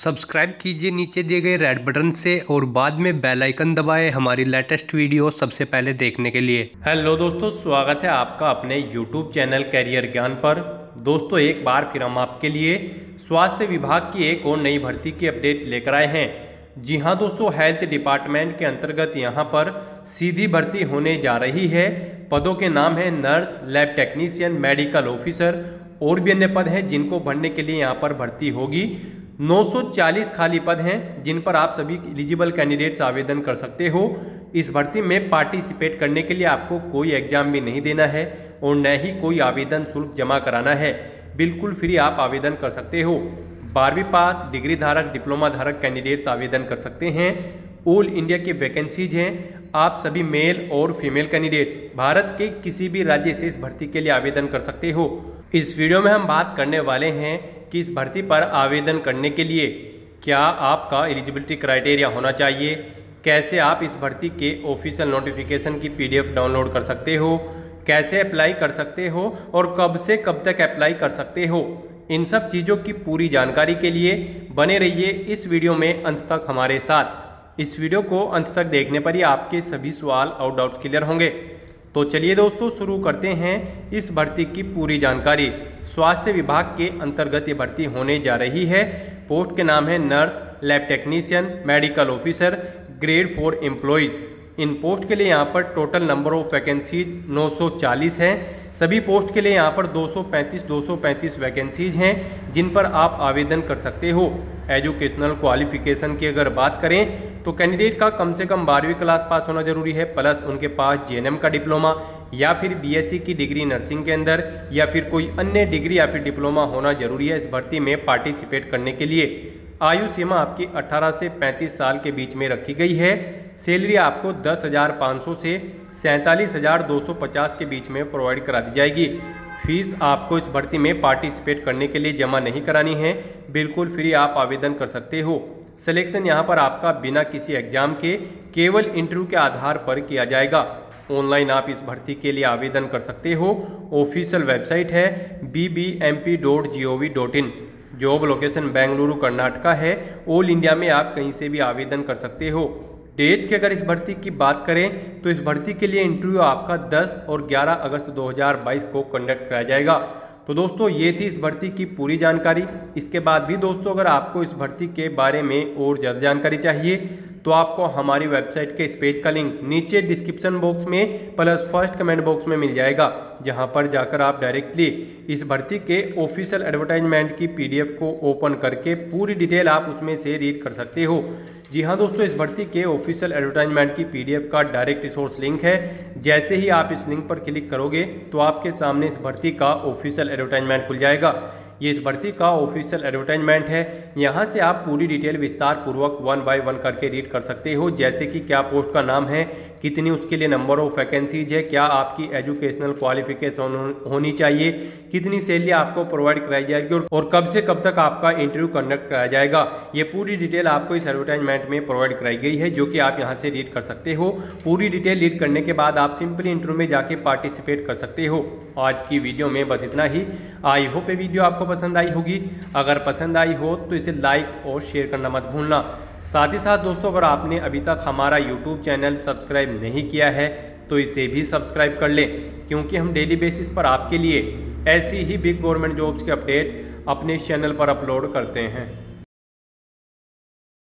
Subscribe कीजिए नीचे दिए गए रेड बटन से और बाद में बेल आइकन दबाएं हमारी लेटेस्ट वीडियो सबसे पहले देखने के लिए। हेलो दोस्तों, स्वागत है आपका अपने YouTube चैनल कैरियर ज्ञान पर। दोस्तों, एक बार फिर हम आपके लिए स्वास्थ्य विभाग की एक और नई भर्ती की अपडेट लेकर आए हैं। जी हाँ दोस्तों, हेल्थ डिपार्टमेंट के अंतर्गत यहाँ पर सीधी भर्ती होने जा रही है। पदों के नाम है nurse, lab technician, medical officer और भी अन्य पद हैं जिनको भरने के लिए यहाँ पर भर्ती होगी। 940 खाली पद हैं जिन पर आप सभी एलिजिबल कैंडिडेट्स आवेदन कर सकते हो। इस भर्ती में पार्टिसिपेट करने के लिए आपको कोई एग्जाम भी नहीं देना है और न ही कोई आवेदन शुल्क जमा कराना है। बिल्कुल फ्री आप आवेदन कर सकते हो। 12वीं पास, डिग्री धारक, डिप्लोमा धारक कैंडिडेट्स आवेदन कर सकते हैं। ऑल इंडिया की वैकेंसीज हैं। आप सभी मेल और फीमेल कैंडिडेट्स भारत के किसी भी राज्य से इस भर्ती के लिए आवेदन कर सकते हो। इस वीडियो में हम बात करने वाले हैं कि इस भर्ती पर आवेदन करने के लिए क्या आपका एलिजिबिलिटी क्राइटेरिया होना चाहिए, कैसे आप इस भर्ती के ऑफिशियल नोटिफिकेशन की PDF डाउनलोड कर सकते हो, कैसे अप्लाई कर सकते हो और कब से कब तक अप्लाई कर सकते हो। इन सब चीज़ों की पूरी जानकारी के लिए बने रहिए इस वीडियो में अंत तक हमारे साथ। इस वीडियो को अंत तक देखने पर ही आपके सभी सवाल और डाउट क्लियर होंगे। तो चलिए दोस्तों, शुरू करते हैं इस भर्ती की पूरी जानकारी। स्वास्थ्य विभाग के अंतर्गत ये भर्ती होने जा रही है। पोस्ट के नाम है nurse, lab technician, medical officer, grade 4 employees. इन पोस्ट के लिए यहाँ पर टोटल नंबर ऑफ वैकेंसीज 940 हैं। सभी पोस्ट के लिए यहाँ पर 235 वैकेंसीज हैं जिन पर आप आवेदन कर सकते हो। एजुकेशनल क्वालिफिकेशन की अगर बात करें तो कैंडिडेट का कम से कम 12वीं क्लास पास होना जरूरी है, प्लस उनके पास JNM का डिप्लोमा या फिर BSc की डिग्री नर्सिंग के अंदर या फिर कोई अन्य डिग्री या फिर डिप्लोमा होना जरूरी है इस भर्ती में पार्टिसिपेट करने के लिए। आयु सीमा आपकी 18 से 35 साल के बीच में रखी गई है। सैलरी आपको 10,500 से 47,250 के बीच में प्रोवाइड करा दी जाएगी। फीस आपको इस भर्ती में पार्टिसिपेट करने के लिए जमा नहीं करानी है, बिल्कुल फ्री आप आवेदन कर सकते हो। सिलेक्शन यहाँ पर आपका बिना किसी एग्जाम के केवल इंटरव्यू के आधार पर किया जाएगा। ऑनलाइन आप इस भर्ती के लिए आवेदन कर सकते हो। ऑफिशियल वेबसाइट है BBMP.gov.in। Job location Bengaluru, Karnataka है। ऑल इंडिया में आप कहीं से भी आवेदन कर सकते हो। डेट्स की अगर इस भर्ती की बात करें तो इस भर्ती के लिए इंटरव्यू आपका 10 और 11 अगस्त 2022 को कंडक्ट कराया जाएगा। तो दोस्तों, ये थी इस भर्ती की पूरी जानकारी। इसके बाद भी दोस्तों, अगर आपको इस भर्ती के बारे में और ज़्यादा जानकारी चाहिए तो आपको हमारी वेबसाइट के इस पेज का लिंक नीचे डिस्क्रिप्शन बॉक्स में प्लस फर्स्ट कमेंट बॉक्स में मिल जाएगा, जहां पर जाकर आप डायरेक्टली इस भर्ती के ऑफिशियल एडवर्टाइजमेंट की PDF को ओपन करके पूरी डिटेल आप उसमें से रीड कर सकते हो। जी हाँ दोस्तों, इस भर्ती के ऑफिशियल एडवर्टाइजमेंट की PDF का डायरेक्ट रिसोर्स लिंक है। जैसे ही आप इस लिंक पर क्लिक करोगे तो आपके सामने इस भर्ती का ऑफिशियल एडवर्टाइजमेंट खुल जाएगा। ये इस भर्ती का ऑफिशियल एडवर्टाइजमेंट है। यहाँ से आप पूरी डिटेल विस्तार पूर्वक 1 बाय 1 करके रीड कर सकते हो, जैसे कि क्या पोस्ट का नाम है, कितनी उसके लिए नंबर ऑफ वैकेंसीज है, क्या आपकी एजुकेशनल क्वालिफिकेशन होनी चाहिए, कितनी सैलरी आपको प्रोवाइड कराई जाएगी और कब से कब तक आपका इंटरव्यू कंडक्ट कराया जाएगा। ये पूरी डिटेल आपको इस एडवर्टाइजमेंट में प्रोवाइड कराई गई है, जो कि आप यहाँ से रीड कर सकते हो। पूरी डिटेल रीड करने के बाद आप सिंपली इंटरव्यू में जाके पार्टिसिपेट कर सकते हो। आज की वीडियो में बस इतना ही। आई होप ये वीडियो आपको पसंद आई होगी। अगर पसंद आई हो तो इसे लाइक और शेयर करना मत भूलना। साथ ही साथ दोस्तों, अगर आपने अभी तक हमारा YouTube चैनल सब्सक्राइब नहीं किया है तो इसे भी सब्सक्राइब कर लें, क्योंकि हम डेली बेसिस पर आपके लिए ऐसी ही बिग गवर्नमेंट जॉब्स के अपडेट अपने चैनल पर अपलोड करते हैं।